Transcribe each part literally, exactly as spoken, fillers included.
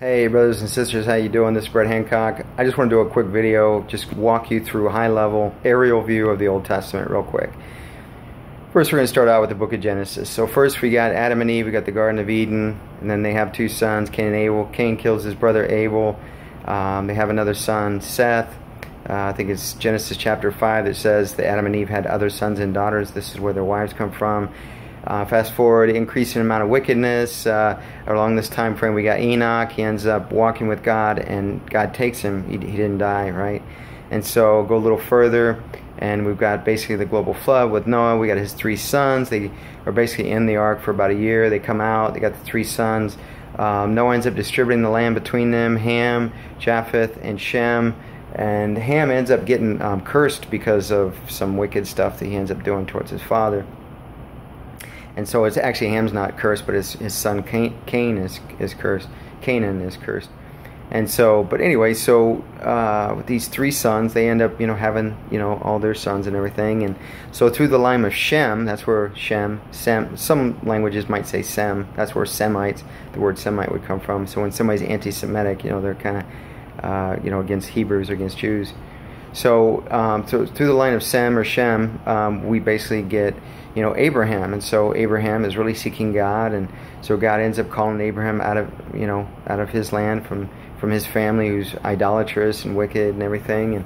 Hey brothers and sisters, how you doing? This is Brett Hancock. I just want to do a quick video, just walk you through high level aerial view of the Old Testament real quick. First we're going to start out with the book of Genesis. So first we got Adam and Eve, we got the Garden of Eden, and then they have two sons, Cain and Abel. Cain kills his brother Abel. Um, they have another son, Seth. Uh, I think it's Genesis chapter five that says that Adam and Eve had other sons and daughters. This is where their wives come from. Uh, fast forward, increasing amount of wickedness. Uh, along this time frame, we got Enoch. He ends up walking with God, and God takes him. He, he didn't die, right? And so go a little further, and we've got basically the global flood with Noah. We got his three sons. They are basically in the ark for about a year. They come out. They got the three sons. Um, Noah ends up distributing the land between them, Ham, Japheth, and Shem. And Ham ends up getting um, cursed because of some wicked stuff that he ends up doing towards his father. And so it's actually Ham's not cursed, but his, his son Cain, Cain is, is cursed. Canaan is cursed. And so, but anyway, so uh, with these three sons, they end up, you know, having, you know, all their sons and everything. And so through the line of Shem, that's where Shem, Sem, some languages might say Sem. That's where Semites, the word Semite would come from. So when somebody's anti-Semitic, you know, they're kind of, uh, you know, against Hebrews or against Jews. So um, through, through the line of Sem or Shem, um, we basically get, you know, Abraham. And so Abraham is really seeking God, and so God ends up calling Abraham out of, you know, out of his land, from from his family who's idolatrous and wicked and everything, and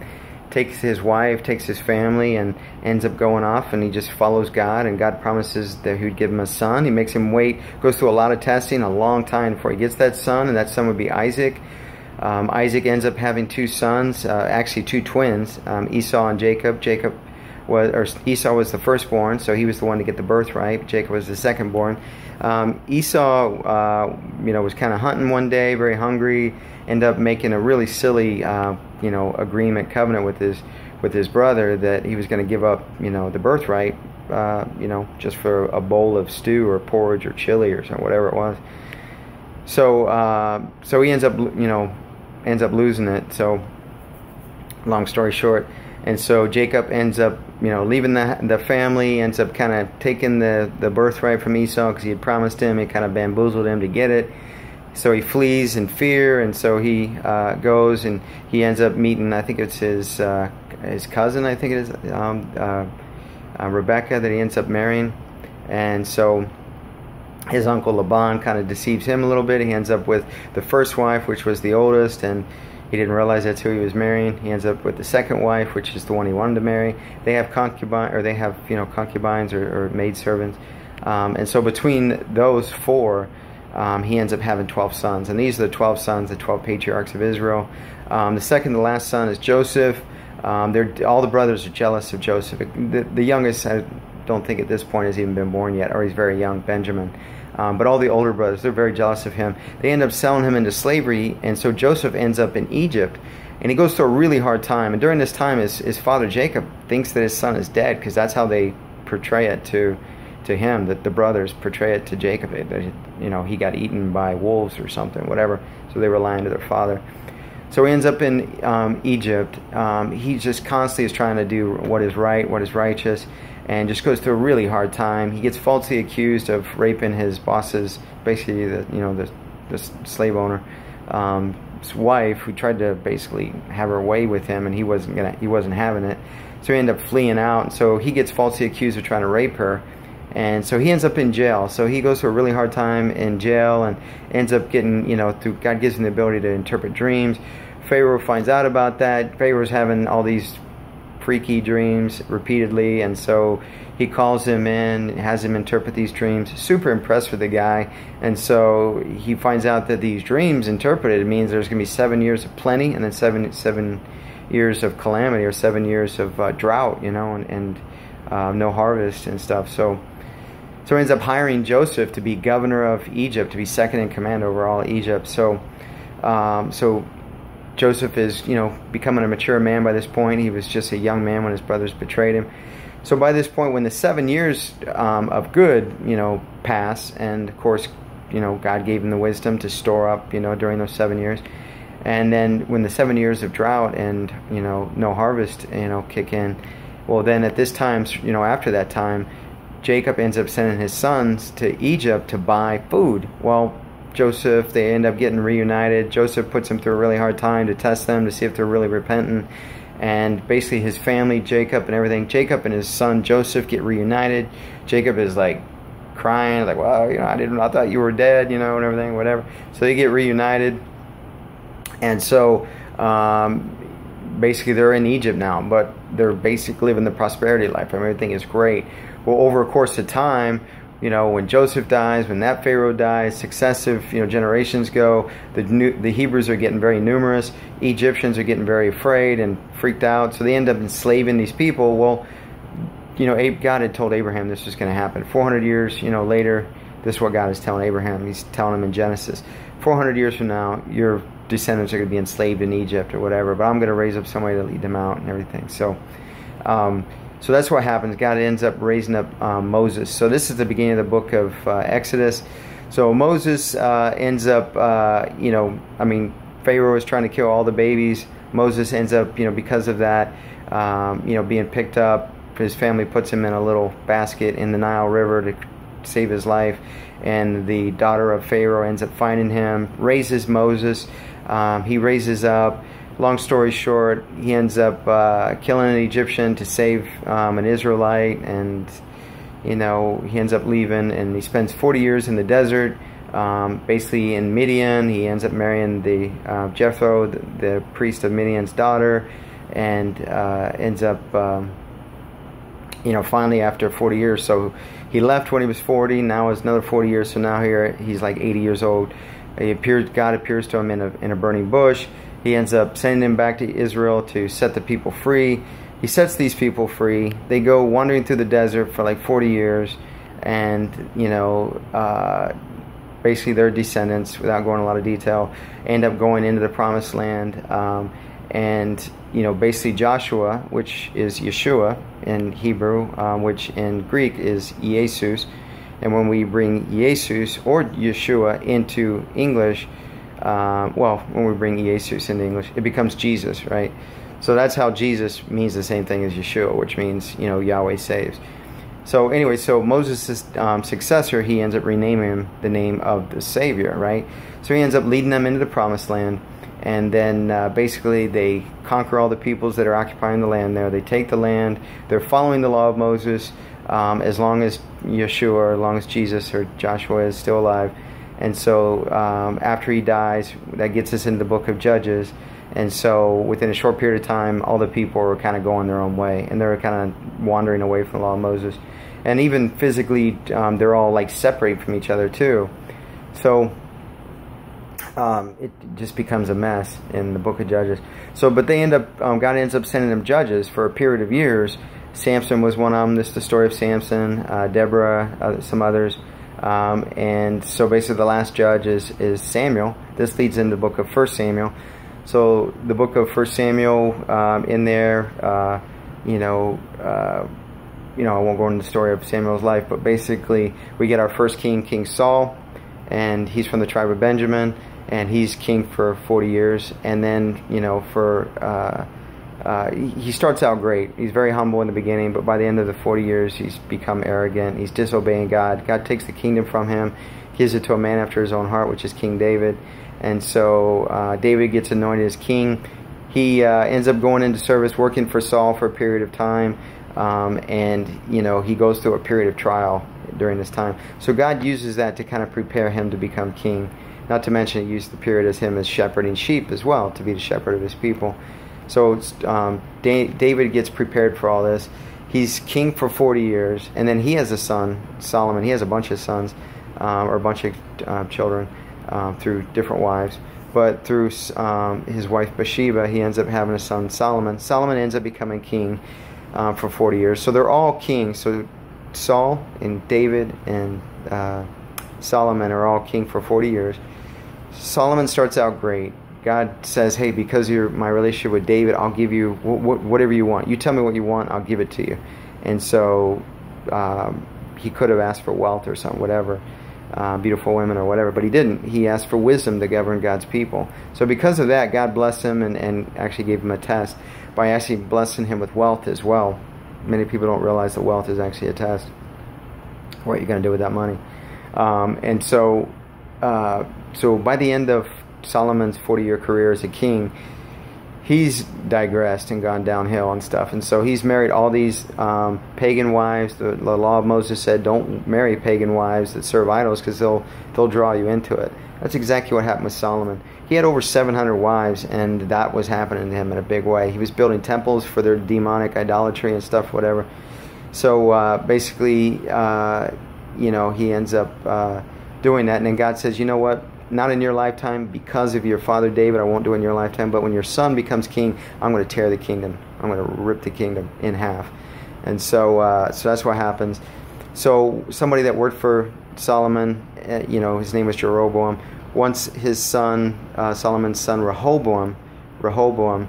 takes his wife, takes his family, and ends up going off, and he just follows God, and God promises that he would give him a son. He makes him wait, goes through a lot of testing, a long time before he gets that son, and that son would be Isaac. Um, Isaac ends up having two sons, uh, actually two twins, um, Esau and Jacob. Jacob was, or Esau was the firstborn, so he was the one to get the birthright. Jacob was the secondborn. Um, Esau, uh, you know, was kind of hunting one day, very hungry, ended up making a really silly, uh, you know, agreement, covenant with his with his brother that he was going to give up, you know, the birthright, uh, you know, just for a bowl of stew or porridge or chili or something, whatever it was. So, uh, so he ends up, you know, ends up losing it. So long story short, and so Jacob ends up, you know, leaving the, the family, ends up kind of taking the, the birthright from Esau because he had promised him. He kind of bamboozled him to get it. So he flees in fear, and so he uh, goes, and he ends up meeting, I think it's his uh, his cousin, I think it is, um, uh, uh, Rebecca, that he ends up marrying. And so his uncle Laban kind of deceives him a little bit. He ends up with the first wife, which was the oldest, and he didn't realize that's who he was marrying. He ends up with the second wife, which is the one he wanted to marry. They have concubine, or they have, you know, concubines or, or maidservants. Um, and so between those four, um, he ends up having twelve sons. And these are the twelve sons, the twelve patriarchs of Israel. Um, the second to last son is Joseph. Um, they're, all the brothers are jealous of Joseph. The, the youngest, I don't think at this point has even been born yet, or he's very young, Benjamin. Um, but all the older brothers, they're very jealous of him. They end up selling him into slavery, and so Joseph ends up in Egypt, and he goes through a really hard time. And during this time, his, his father Jacob thinks that his son is dead, because that's how they portray it to to him, that the brothers portray it to Jacob, that, you know, he got eaten by wolves or something, whatever. So they were lying to their father. So he ends up in um, Egypt. Um, he just constantly is trying to do what is right, what is righteous, and just goes through a really hard time. He gets falsely accused of raping his boss's, basically, the, you know, the, the slave owner, um, his wife, who tried to basically have her way with him, and he wasn't gonna, he wasn't having it. So he ended up fleeing out, and so he gets falsely accused of trying to rape her. And so he ends up in jail. So he goes through a really hard time in jail, and ends up getting, you know, through, God gives him the ability to interpret dreams. Pharaoh finds out about that. Pharaoh's having all these freaky dreams repeatedly, and so he calls him in, has him interpret these dreams. Super impressed with the guy, and so he finds out that these dreams interpreted means there's going to be seven years of plenty, and then seven seven years of calamity, or seven years of uh, drought, you know, and, and uh, no harvest and stuff. So. So he ends up hiring Joseph to be governor of Egypt, to be second in command over all Egypt. So, um, so Joseph is, you know, becoming a mature man by this point. He was just a young man when his brothers betrayed him. So by this point, when the seven years um, of good, you know, pass, and of course, you know, God gave him the wisdom to store up, you know, during those seven years. And then when the seven years of drought and, you know, no harvest, you know, kick in, well, then at this time, you know, after that time, Jacob ends up sending his sons to Egypt to buy food. Well, Joseph. They end up getting reunited. Joseph puts them through a really hard time to test them, to see if they're really repentant. And basically his family, Jacob and everything, Jacob and his son Joseph get reunited. Jacob is like crying, like, well, you know, I didn't, I thought you were dead, you know, and everything, whatever. So they get reunited. And so um, basically they're in Egypt now, but they're basically living the prosperity life. I mean, everything is great. Well, over a course of time, you know, when Joseph dies, when that Pharaoh dies, successive, you know, generations go. The new, the Hebrews are getting very numerous. Egyptians are getting very afraid and freaked out. So they end up enslaving these people. Well, you know, God had told Abraham this was going to happen. four hundred years, you know, later, this is what God is telling Abraham. He's telling him in Genesis. four hundred years from now, your descendants are going to be enslaved in Egypt or whatever. But I'm going to raise up somebody to lead them out and everything. So, um... So that's what happens. God ends up raising up um, Moses. So this is the beginning of the book of uh, Exodus. So Moses uh, ends up, uh, you know, I mean, Pharaoh is trying to kill all the babies. Moses ends up, you know, because of that, um, you know, being picked up. His family puts him in a little basket in the Nile River to save his life. And the daughter of Pharaoh ends up finding him, raises Moses. Um, he raises up. Long story short, he ends up uh, killing an Egyptian to save um, an Israelite, and you know, he ends up leaving, and he spends forty years in the desert, um, basically in Midian. He ends up marrying the uh, Jethro, the, the priest of Midian's daughter, and uh, ends up, um, you know, finally after forty years. So he left when he was forty. Now it's another forty years. So now here he's like eighty years old. He appears, God appears to him in a in a burning bush. He ends up sending them back to Israel to set the people free. He sets these people free. They go wandering through the desert for like forty years. And, you know, uh, basically their descendants, without going into a lot of detail, end up going into the Promised Land. Um, and, you know, basically Joshua, which is Yeshua in Hebrew, um, which in Greek is Jesus. And when we bring Jesus or Yeshua into English, Uh, well, when we bring Jesus into English, it becomes Jesus, right? So that's how Jesus means the same thing as Yeshua, which means, you know, Yahweh saves. So anyway, so Moses' um, successor, he ends up renaming him the name of the Savior, right? So he ends up leading them into the Promised Land, and then uh, basically they conquer all the peoples that are occupying the land there. They take the land. They're following the law of Moses um, as long as Yeshua, or as long as Jesus or Joshua is still alive. And so um, after he dies, that gets us into the book of Judges. And so within a short period of time, all the people were kind of going their own way. And they were kind of wandering away from the law of Moses. And even physically, um, they're all like separated from each other too. So um, it just becomes a mess in the book of Judges. So, but they end up, um, God ends up sending them judges for a period of years. Samson was one of them. This is the story of Samson, uh, Deborah, uh, some others. Um, and so basically the last judge is, is Samuel. This leads into the book of First Samuel. So the book of First Samuel, um, in there, uh, you know, uh, you know, I won't go into the story of Samuel's life, but basically we get our first king, King Saul, and he's from the tribe of Benjamin, and he's king for forty years. And then, you know, for, uh, Uh, he starts out great. He's very humble in the beginning, but by the end of the forty years, he's become arrogant. He's disobeying God. God takes the kingdom from him, gives it to a man after his own heart, which is King David. And so uh, David gets anointed as king. He uh, ends up going into service, working for Saul for a period of time. Um, and, you know, he goes through a period of trial during this time. So God uses that to kind of prepare him to become king. Not to mention, he used the period as him as shepherding sheep as well, to be the shepherd of his people. So um, David gets prepared for all this. He's king for forty years, and then he has a son, Solomon. He has a bunch of sons, um, or a bunch of uh, children uh, through different wives. But through um, his wife Bathsheba, he ends up having a son, Solomon. Solomon ends up becoming king uh, for forty years. So they're all kings. So Saul and David and uh, Solomon are all king for forty years. Solomon starts out great. God says, hey, because you're my relationship with David, I'll give you wh wh whatever you want. You tell me what you want, I'll give it to you. And so um, he could have asked for wealth or something, whatever, uh, beautiful women or whatever, but he didn't. He asked for wisdom to govern God's people. So because of that, God blessed him and, and actually gave him a test by actually blessing him with wealth as well. Many people don't realize that wealth is actually a test. What are you going to do with that money? Um, and so... Uh, so by the end of Solomon's forty-year career as a king, he's digressed and gone downhill and stuff. And so he's married all these um, pagan wives. The, the law of Moses said, don't marry pagan wives that serve idols, because they'll, they'll draw you into it. That's exactly what happened with Solomon. He had over seven hundred wives, and that was happening to him in a big way. He was building temples for their demonic idolatry and stuff, whatever. So uh, basically, uh, you know, he ends up uh, doing that. And then God says, you know what? Not in your lifetime, because of your father David, I won't do it in your lifetime, but when your son becomes king, I'm going to tear the kingdom. I'm going to rip the kingdom in half. And so uh, so that's what happens. So somebody that worked for Solomon, uh, you know, his name was Jeroboam. Once his son, uh, Solomon's son Rehoboam, Rehoboam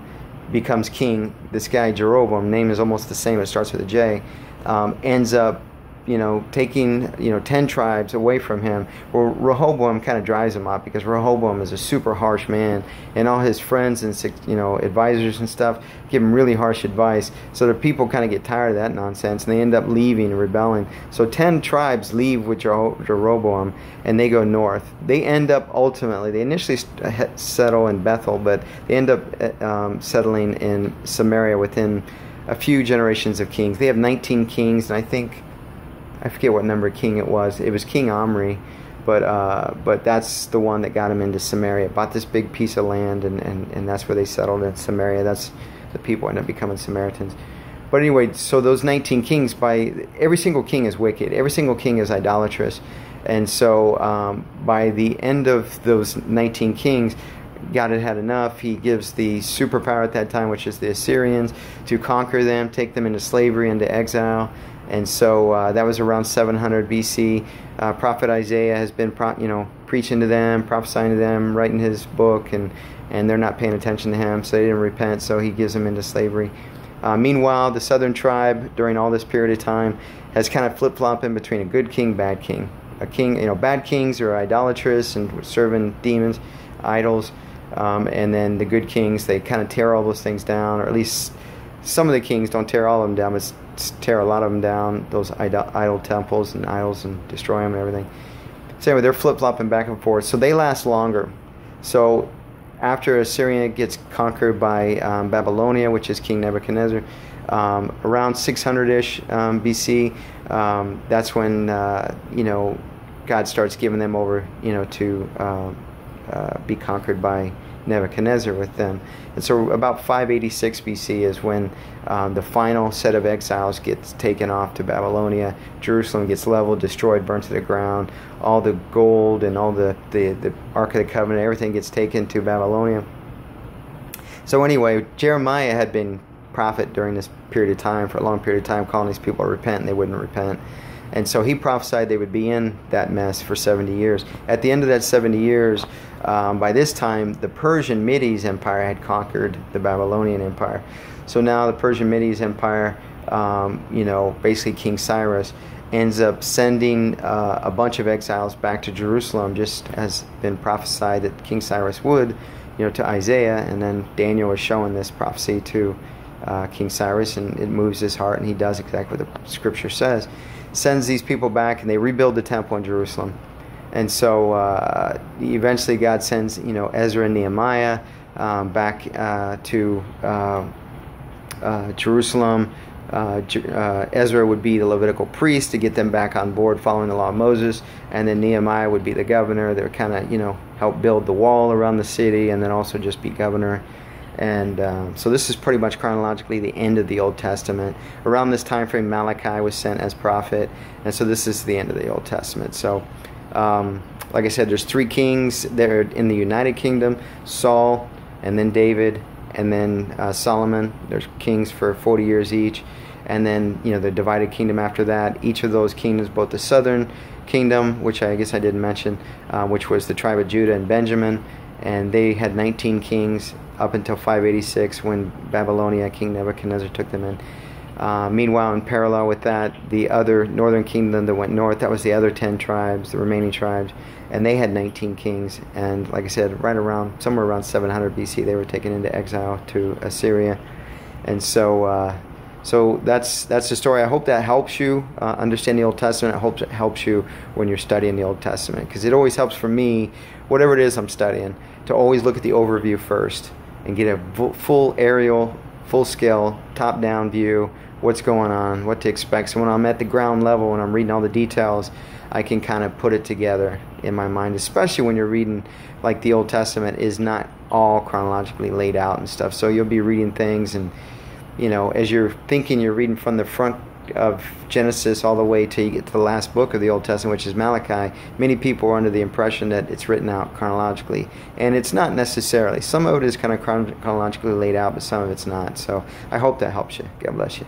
becomes king, this guy Jeroboam, name is almost the same, it starts with a J, um, ends up, you know, taking, you know, ten tribes away from him. Well, Rehoboam kind of drives him up, because Rehoboam is a super harsh man, and all his friends and, you know, advisors and stuff give him really harsh advice. So the people kind of get tired of that nonsense, and they end up leaving and rebelling. So ten tribes leave with Jeroboam, and they go north. They end up ultimately, they initially settle in Bethel, but they end up um, settling in Samaria within a few generations of kings. They have nineteen kings, and I think, I forget what number king it was. It was King Omri, but uh, but that's the one that got him into Samaria. Bought this big piece of land, and, and, and that's where they settled, in Samaria. That's the people end up becoming Samaritans. But anyway, so those nineteen kings, by every single king is wicked. Every single king is idolatrous. And so um, by the end of those nineteen kings, God had had enough. He gives the superpower at that time, which is the Assyrians, to conquer them, take them into slavery, into exile. And so uh, that was around seven hundred B C. Uh, Prophet Isaiah has been, pro you know, preaching to them, prophesying to them, writing his book, and, and they're not paying attention to him, so they didn't repent, so he gives them into slavery. Uh, meanwhile, the southern tribe, during all this period of time, has kind of flip-flopped in between a good king, bad king. A king, you know, bad kings are idolatrous and serving demons, idols, um, and then the good kings, they kind of tear all those things down, or at least some of the kings don't tear all of them down, but tear a lot of them down, those idol, idol temples and idols, and destroy them and everything. So anyway, they're flip-flopping back and forth. So they last longer. So after Assyria gets conquered by um, Babylonia, which is King Nebuchadnezzar, um, around six hundred-ish um, B C, um, that's when, uh, you know, God starts giving them over, you know, to uh, uh, be conquered by Nebuchadnezzar with them. And so about five eighty-six B C is when um, the final set of exiles gets taken off to Babylonia. Jerusalem gets leveled, destroyed, burnt to the ground. All the gold and all the, the, the Ark of the Covenant, everything gets taken to Babylonia. So anyway, Jeremiah had been prophet during this period of time, for a long period of time, calling these people to repent, and they wouldn't repent. And so he prophesied they would be in that mess for seventy years. At the end of that seventy years, um, by this time, the Persian Medes Empire had conquered the Babylonian Empire. So now the Persian Medes Empire, um, you know, basically King Cyrus, ends up sending uh, a bunch of exiles back to Jerusalem, just as been prophesied that King Cyrus would, you know, to Isaiah. And then Daniel is showing this prophecy to uh, King Cyrus, and it moves his heart, and he does exactly what the scripture says. Sends these people back, and they rebuild the temple in Jerusalem. And so uh, eventually God sends, you know, Ezra and Nehemiah um, back uh, to uh, uh, Jerusalem. Uh, uh, Ezra would be the Levitical priest to get them back on board following the law of Moses, and then Nehemiah would be the governor that would kind of, you know, help build the wall around the city, and then also just be governor. And um, so this is pretty much chronologically the end of the Old Testament. Around this time frame, Malachi was sent as prophet, and so this is the end of the Old Testament. So, um, like I said, there's three kings there in the United Kingdom: Saul, and then David, and then uh, Solomon. There's kings for forty years each, and then, you know, the divided kingdom after that. Each of those kingdoms, both the southern kingdom, which I guess I didn't mention, uh, which was the tribe of Judah and Benjamin, and they had nineteen kings up until five eighty-six, when Babylonia, King Nebuchadnezzar, took them in. Uh, meanwhile, in parallel with that, the other northern kingdom that went north, that was the other ten tribes, the remaining tribes, and they had nineteen kings. And like I said, right around, somewhere around seven hundred B C, they were taken into exile to Assyria. And so uh, So that's that's the story. I hope that helps you uh, understand the Old Testament. I hope it helps you when you're studying the Old Testament, because it always helps for me, whatever it is I'm studying, to always look at the overview first and get a full aerial, full-scale, top-down view, what's going on, what to expect. So when I'm at the ground level and I'm reading all the details, I can kind of put it together in my mind, especially when you're reading, like the Old Testament is not all chronologically laid out and stuff. So you'll be reading things and, you know, as you're thinking, you're reading from the front of Genesis all the way till you get to the last book of the Old Testament, which is Malachi. Many people are under the impression that it's written out chronologically, and it's not necessarily. Some of it is kind of chronologically laid out, but some of it's not. So I hope that helps you. God bless you.